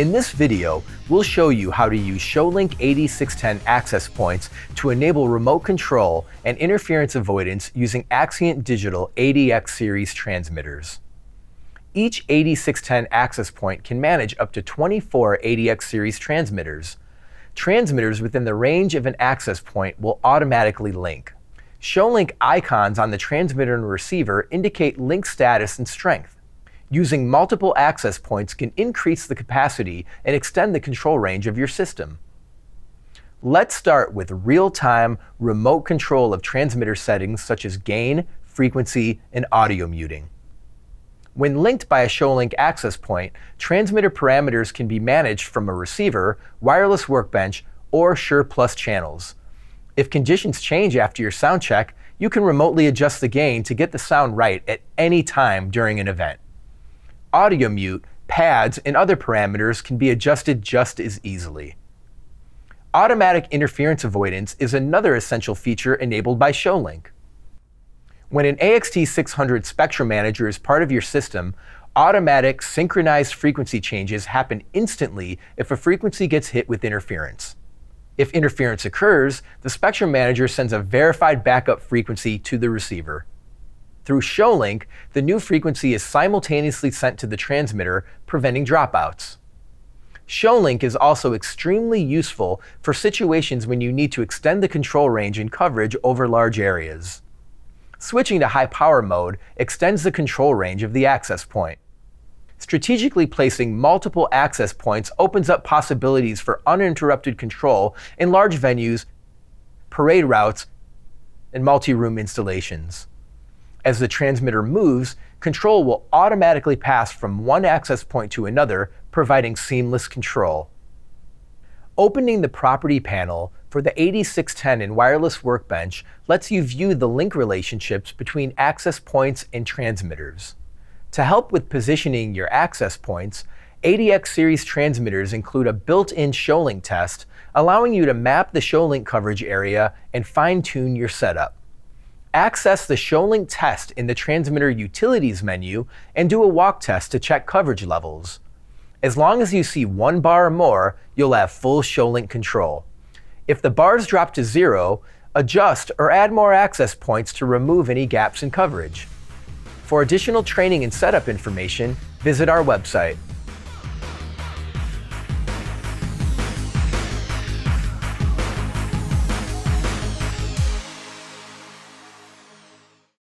In this video, we'll show you how to use ShowLink AD610 access points to enable remote control and interference avoidance using Axient Digital ADX series transmitters. Each AD610 access point can manage up to 24 ADX series transmitters. Transmitters within the range of an access point will automatically link. ShowLink icons on the transmitter and receiver indicate link status and strength. Using multiple access points can increase the capacity and extend the control range of your system. Let's start with real-time remote control of transmitter settings such as gain, frequency, and audio muting. When linked by a ShowLink access point, transmitter parameters can be managed from a receiver, Wireless Workbench, or ShurePlus Channels. If conditions change after your sound check, you can remotely adjust the gain to get the sound right at any time during an event. Audio mute, pads, and other parameters can be adjusted just as easily. Automatic interference avoidance is another essential feature enabled by ShowLink. When an AXT600 Spectrum Manager is part of your system, automatic synchronized frequency changes happen instantly if a frequency gets hit with interference. If interference occurs, the Spectrum Manager sends a verified backup frequency to the receiver. Through ShowLink, the new frequency is simultaneously sent to the transmitter, preventing dropouts. ShowLink is also extremely useful for situations when you need to extend the control range and coverage over large areas. Switching to high power mode extends the control range of the access point. Strategically placing multiple access points opens up possibilities for uninterrupted control in large venues, parade routes, and multi-room installations. As the transmitter moves, control will automatically pass from one access point to another, providing seamless control. Opening the property panel for the AD610 and Wireless Workbench lets you view the link relationships between access points and transmitters. To help with positioning your access points, ADX series transmitters include a built-in ShowLink test, allowing you to map the ShowLink coverage area and fine-tune your setup. Access the ShowLink test in the Transmitter Utilities menu and do a walk test to check coverage levels. As long as you see one bar or more, you'll have full ShowLink control. If the bars drop to zero, adjust or add more access points to remove any gaps in coverage. For additional training and setup information, visit our website.